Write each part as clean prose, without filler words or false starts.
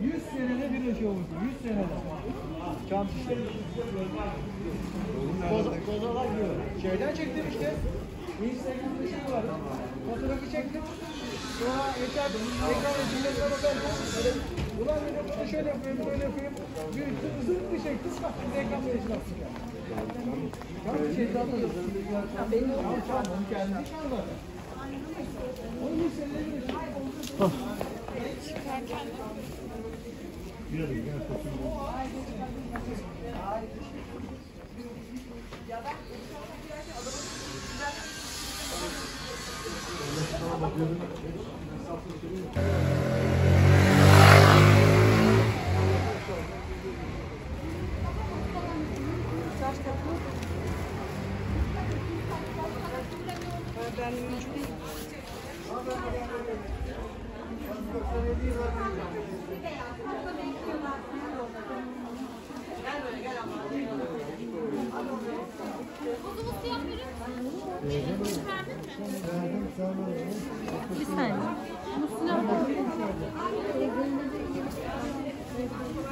100 senede bir eşi olmuş. 100 senede. Çam şişleri kozalar diyor. Şeyden çektim işte. Instagram'da şey var. Fotoğrafı çektim. Sonra yeterdim. Ekran içinde bakardım. Ulan dedim bunu şöyle yapayım, böyle yapayım. Bir hızlı bir şey. Kısmak bir ekranla yaşlattım. Tam bir şey daha da yazdım. Tam kendini çalmadı. Onun listeleri de şey. Girelim. Ya ben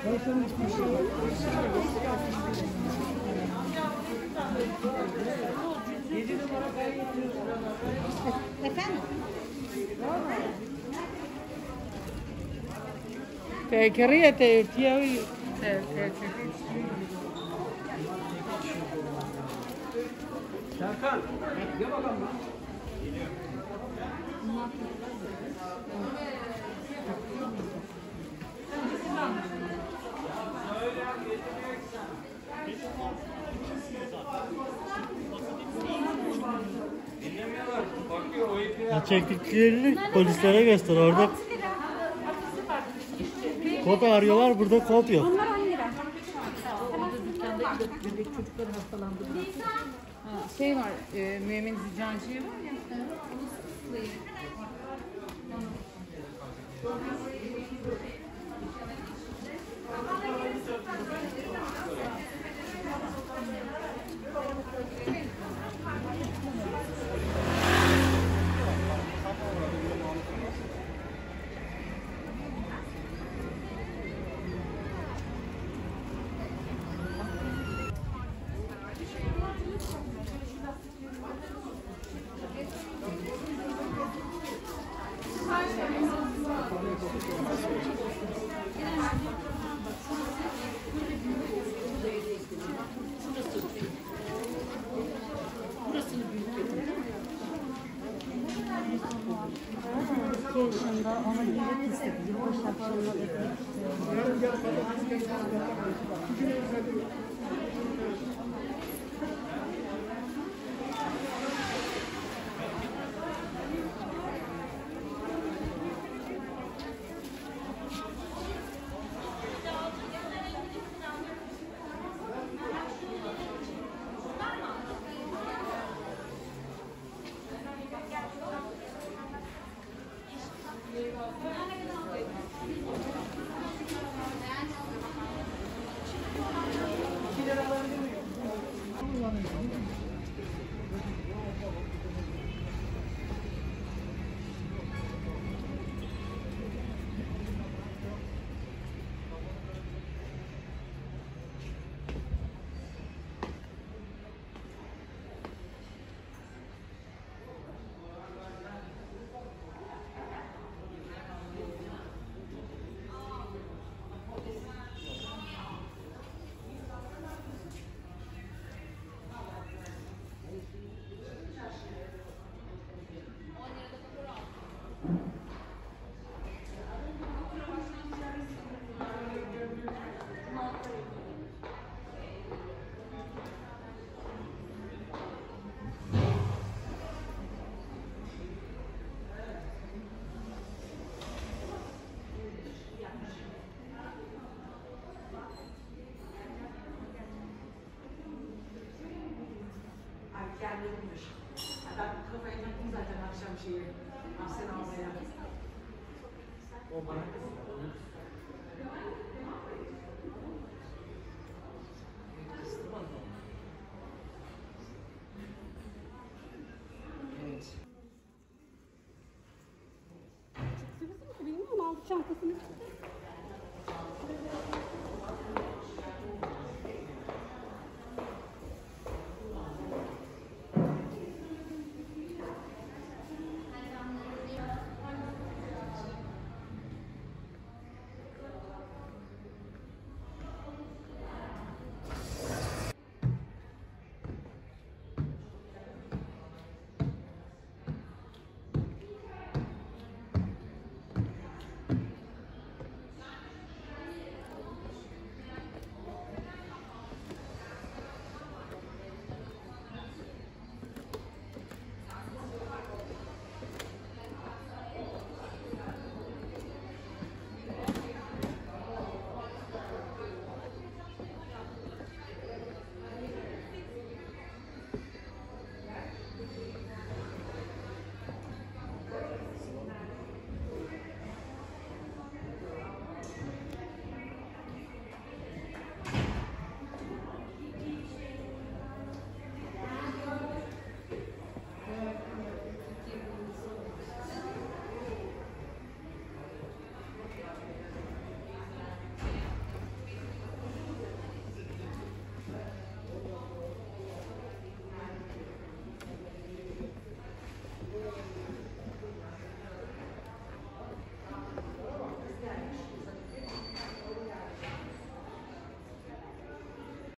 bir saniye. Efendim? Tekriye tevkiyevi. Serkan, gel bakalım lan. Çektiklerini polislere göster orada. Kod arıyorlar, burada kod yok. Onlar 10 lira. Çocuklar hastalandı. Şey var, Mümin Zicancı'ya var ya. Hatta kafaya taktım zaten akşam şeyi. Hapsen almaya. O bana kızdı. Kızdı bana. çantasını